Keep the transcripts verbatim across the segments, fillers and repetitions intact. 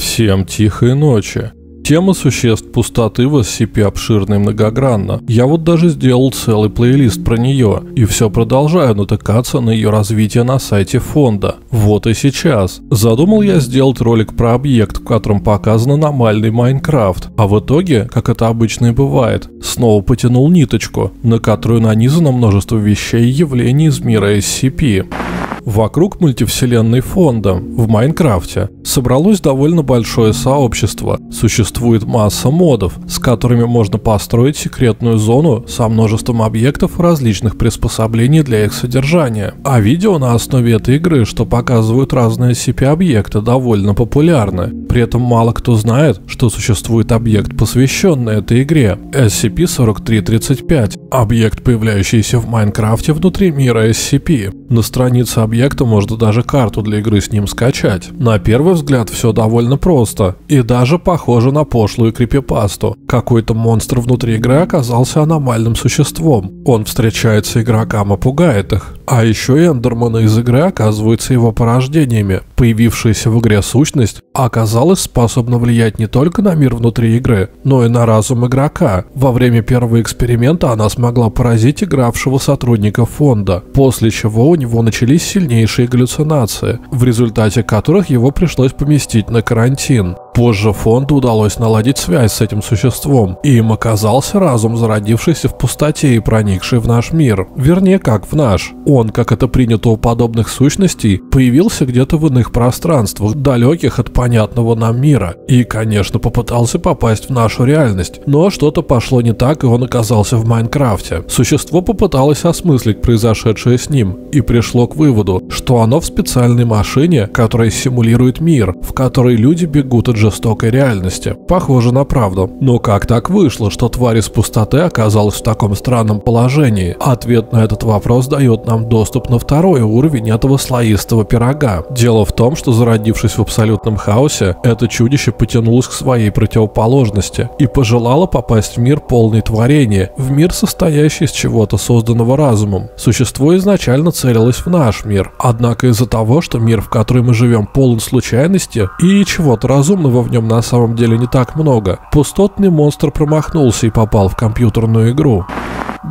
Всем тихой ночи. Тема существ пустоты в эс си пи обширна и многогранна. Я вот даже сделал целый плейлист про нее, и все продолжаю натыкаться на ее развитие на сайте фонда. Вот и сейчас. Задумал я сделать ролик про объект, в котором показан аномальный Майнкрафт, а в итоге, как это обычно и бывает, снова потянул ниточку, на которую нанизано множество вещей и явлений из мира эс си пи. Вокруг мультивселенной фонда в Майнкрафте собралось довольно большое сообщество. Существует масса модов, с которыми можно построить секретную зону со множеством объектов и различных приспособлений для их содержания. А видео на основе этой игры, что показывают разные эс си пи-объекты, довольно популярны. При этом мало кто знает, что существует объект, посвященный этой игре – эс си пи сорок три тридцать пять, объект, появляющийся в Майнкрафте внутри мира эс си пи. На странице объекта можно даже карту для игры с ним скачать. На первый взгляд все довольно просто и даже похоже на пошлую крипипасту. Какой-то монстр внутри игры оказался аномальным существом. Он встречается игрокам и пугает их. А еще эндермены из игры оказываются его порождениями. Появившаяся в игре сущность оказалась способна влиять не только на мир внутри игры, но и на разум игрока. Во время первого эксперимента она смогла поразить игравшего сотрудника фонда, после чего у него начались сильнейшие галлюцинации, в результате которых его пришлось поместить на карантин. Позже фонду удалось наладить связь с этим существом, и им оказался разум, зародившийся в пустоте и проникший в наш мир. Вернее, как в наш. Он, как это принято у подобных сущностей, появился где-то в иных пространствах, далеких от понятного нам мира, и, конечно, попытался попасть в нашу реальность, но что-то пошло не так, и он оказался в Майнкрафте. Существо попыталось осмыслить произошедшее с ним, и пришло к выводу, что оно в специальной машине, которая симулирует мир, в которой люди бегут от жестокой реальности. Похоже на правду. Но как так вышло, что тварь из пустоты оказалась в таком странном положении? Ответ на этот вопрос дает нам доступ на второй уровень этого слоистого пирога. Дело в том, что, зародившись в абсолютном хаосе, это чудище потянулось к своей противоположности и пожелало попасть в мир, полный творения, в мир, состоящий из чего-то, созданного разумом. Существо изначально целилось в наш мир, однако из-за того, что мир, в котором мы живем, полон случайности и чего-то разумного в нем на самом деле не так много, пустотный монстр промахнулся и попал в компьютерную игру.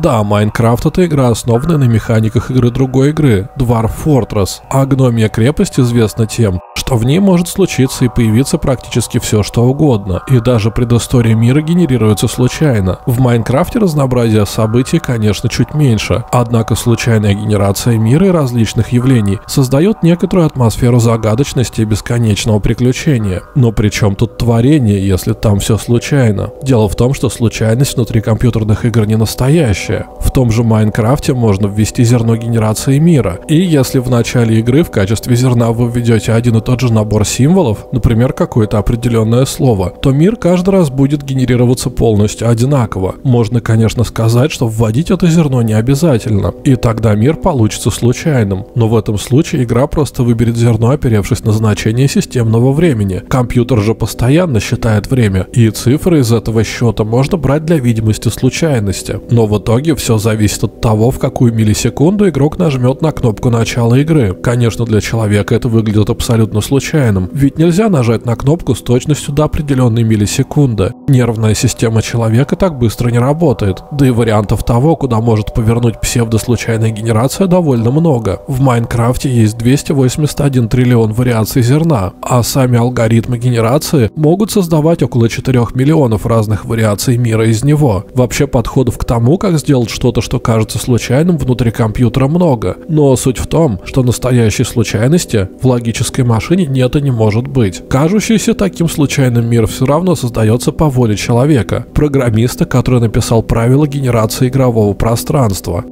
Да, Майнкрафт — это игра, основанная на механиках игры другой игры, Dwarf Fortress, а гномья крепость известна тем, что в ней может случиться и появиться практически все что угодно, и даже предыстория мира генерируется случайно. В Майнкрафте разнообразие событий, конечно, чуть меньше, однако случайная генерация мира и различных явлений создает некоторую атмосферу загадочности и бесконечного приключения. Но при чем тут творение, если там все случайно? Дело в том, что случайность внутри компьютерных игр не настоящая. В том же Майнкрафте можно ввести зерно генерации мира, и если в начале игры в качестве зерна вы введете один и тот же набор символов, например, какое-то определенное слово, то мир каждый раз будет генерироваться полностью одинаково. Можно, конечно, сказать, что вводить это зерно не обязательно, и тогда мир получится случайным, но в этом случае игра просто выберет зерно, оперевшись на значение системного времени. Компьютер же постоянно считает время, и цифры из этого счета можно брать для видимости случайности, но в В итоге все зависит от того, в какую миллисекунду игрок нажмет на кнопку начала игры. Конечно, для человека это выглядит абсолютно случайным, ведь нельзя нажать на кнопку с точностью до определенной миллисекунды. Нервная система человека так быстро не работает, да и вариантов того, куда может повернуть псевдослучайная генерация, довольно много. В Майнкрафте есть двести восемьдесят один триллион вариаций зерна, а сами алгоритмы генерации могут создавать около четырёх миллионов разных вариаций мира из него. Вообще подходов к тому, как сделать что-то, что кажется случайным, внутри компьютера много, но суть в том, что настоящей случайности в логической машине нет и не может быть. Кажущийся таким случайным мир все равно создается по воле человека, программиста, который написал правила генерации игрового пространства.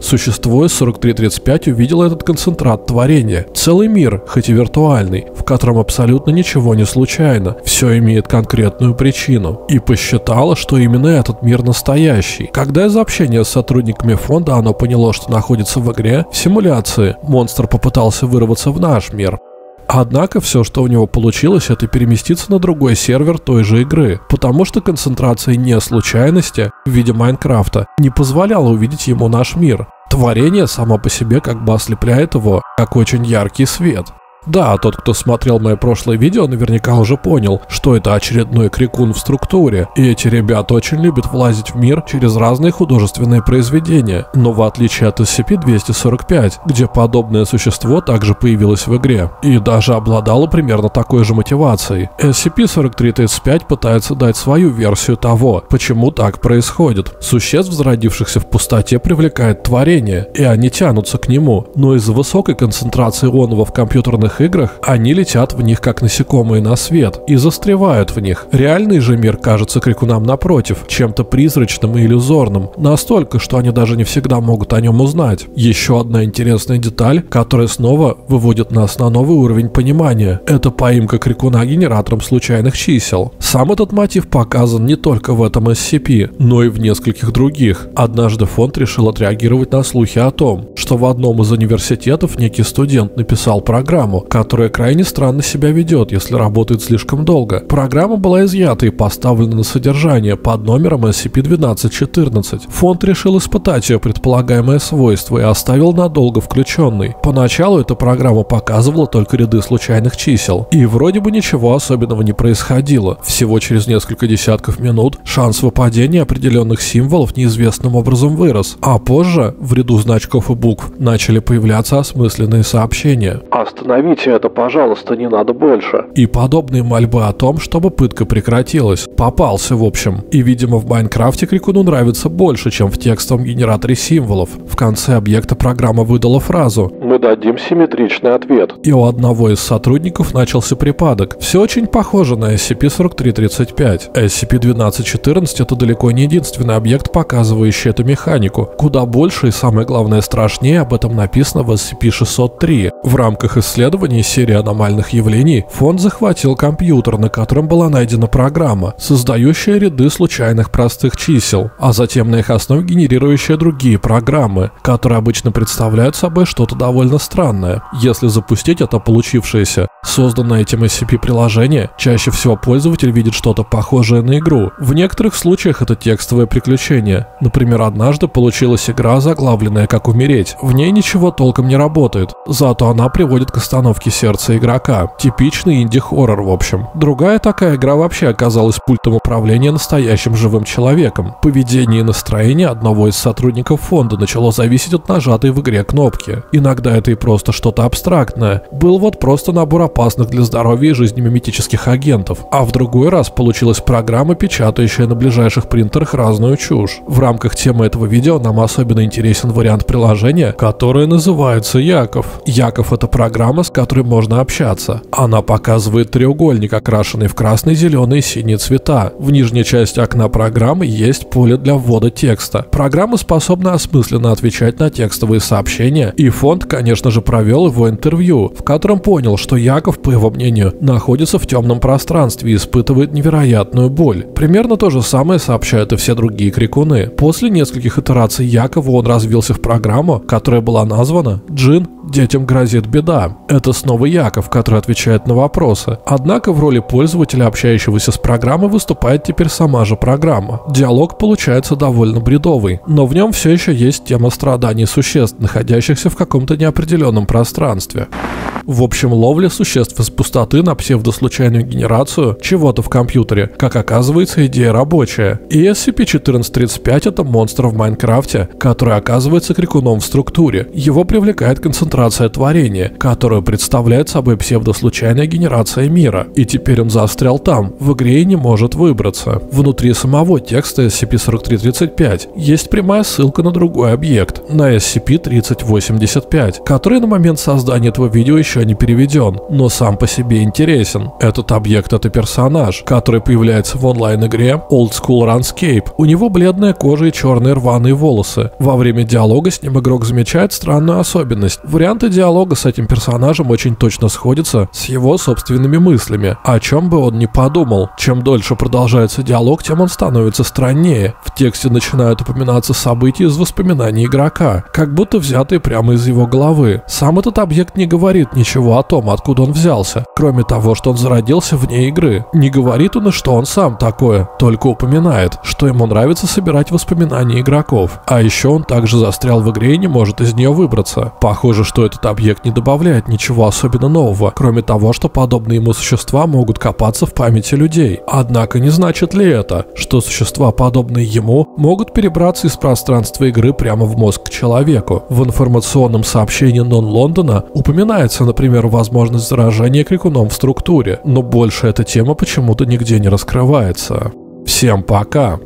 Существо из сорок три тридцать пять увидело этот концентрат творения. Целый мир, хоть и виртуальный, в котором абсолютно ничего не случайно, все имеет конкретную причину. И посчитало, что именно этот мир настоящий. Когда из общения с сотрудниками фонда оно поняло, что находится в игре, в симуляции, монстр попытался вырваться в наш мир. Однако все, что у него получилось, это переместиться на другой сервер той же игры, потому что концентрация неслучайности в виде Майнкрафта не позволяла увидеть ему наш мир. Творение само по себе как бы ослепляет его, как очень яркий свет. Да, тот, кто смотрел мое прошлое видео, наверняка уже понял, что это очередной крикун в структуре. И эти ребята очень любят влазить в мир через разные художественные произведения. Но в отличие от эс си пи двести сорок пять, где подобное существо также появилось в игре. И даже обладало примерно такой же мотивацией. эс си пи сорок три тридцать пять пытается дать свою версию того, почему так происходит. Существ, зародившихся в пустоте, привлекает творение, и они тянутся к нему. Но из-за высокой концентрации онова в компьютерных играх, они летят в них как насекомые на свет и застревают в них. Реальный же мир кажется крикунам напротив, чем-то призрачным и иллюзорным, настолько, что они даже не всегда могут о нем узнать. Еще одна интересная деталь, которая снова выводит нас на новый уровень понимания, это поимка крикуна генератором случайных чисел. Сам этот мотив показан не только в этом эс си пи, но и в нескольких других. Однажды фонд решил отреагировать на слухи о том, что в одном из университетов некий студент написал программу, которая крайне странно себя ведет, если работает слишком долго. Программа была изъята и поставлена на содержание под номером эс си пи двенадцать четырнадцать. Фонд решил испытать ее предполагаемое свойство и оставил надолго включенной. Поначалу эта программа показывала только ряды случайных чисел, и вроде бы ничего особенного не происходило. Всего через несколько десятков минут шанс выпадения определенных символов неизвестным образом вырос, а позже в ряду значков и букв начали появляться осмысленные сообщения. «Остановите это, пожалуйста, не надо больше». И подобные мольбы о том, чтобы пытка прекратилась. Попался, в общем. И, видимо, в Майнкрафте крикуну нравится больше, чем в текстовом генераторе символов. В конце объекта программа выдала фразу «Мы дадим симметричный ответ». И у одного из сотрудников начался припадок. Все очень похоже на эс си пи сорок три тридцать пять. эс си пи двенадцать четырнадцать это далеко не единственный объект, показывающий эту механику. Куда больше и, самое главное, страшнее об этом написано в эс си пи шестьсот три. В рамках исследований серии аномальных явлений фонд захватил компьютер, на котором была найдена программа, создающая ряды случайных простых чисел, а затем на их основе генерирующая другие программы, которые обычно представляют собой что-то довольно странное. Если запустить это получившееся, созданное этим эс си пи-приложение, чаще всего пользователь видит что-то похожее на игру. В некоторых случаях это текстовое приключение. Например, однажды получилась игра, заглавленная «Как умереть». В ней ничего толком не работает, зато она приводит к остановке сердца игрока. Типичный инди-хоррор, в общем. Другая такая игра вообще оказалась пультом управления настоящим живым человеком. Поведение и настроение одного из сотрудников фонда начало зависеть от нажатой в игре кнопки. Иногда это и просто что-то абстрактное. Был вот просто набор опасных для здоровья и жизни миметических агентов. А в другой раз получилась программа, печатающая на ближайших принтерах разную чушь. В рамках темы этого видео нам особенно интересен вариант приложения, которое называется Яков. Яков — это программа, с которой можно общаться. Она показывает треугольник, окрашенный в красный, зеленый и синий цвета. В нижней части окна программы есть поле для ввода текста. Программа способна осмысленно отвечать на текстовые сообщения, и фонд, конечно же, провел его интервью, в котором понял, что Яков, по его мнению, находится в темном пространстве и испытывает невероятную боль. Примерно то же самое сообщают и все другие крикуны. После нескольких итераций Якова он развился в программу, которая была названа «Джинн. Детям грозит беда». Это снова Яков, который отвечает на вопросы. Однако в роли пользователя, общающегося с программой, выступает теперь сама же программа. Диалог получается довольно бредовый, но в нем все еще есть тема страданий существ, находящихся в каком-то неопределенном пространстве. В общем, ловля существ из пустоты на псевдослучайную генерацию чего-то в компьютере, как оказывается, идея рабочая. И эс си пи четырнадцать тридцать пять это монстр в Майнкрафте, который оказывается крикуном в структуре. Его привлекает концентрация творения, которую представляет собой псевдослучайная генерация мира, и теперь он застрял там, в игре и не может выбраться. Внутри самого текста эс си пи сорок три тридцать пять есть прямая ссылка на другой объект, на эс си пи тридцать восемьдесят пять, который на момент создания этого видео еще не переведен, но сам по себе интересен. Этот объект — это персонаж, который появляется в онлайн-игре Old School Ranscape. У него бледная кожа и черные рваные волосы. Во время диалога с ним игрок замечает странную особенность. Варианты диалога с этим персонажем очень точно сходятся с его собственными мыслями, о чем бы он ни подумал. Чем дольше продолжается диалог, тем он становится страннее. В тексте начинают упоминаться события из воспоминаний игрока, как будто взятые прямо из его головы. Сам этот объект не говорит ничего ничего о том, откуда он взялся, кроме того, что он зародился вне игры. Не говорит он и что он сам такое, только упоминает, что ему нравится собирать воспоминания игроков. А еще он также застрял в игре и не может из нее выбраться. Похоже, что этот объект не добавляет ничего особенно нового, кроме того, что подобные ему существа могут копаться в памяти людей. Однако не значит ли это, что существа, подобные ему, могут перебраться из пространства игры прямо в мозг к человеку? В информационном сообщении Нон-Лондона упоминается, например, возможность заражения крикуном в структуре, но больше эта тема почему-то нигде не раскрывается. Всем пока!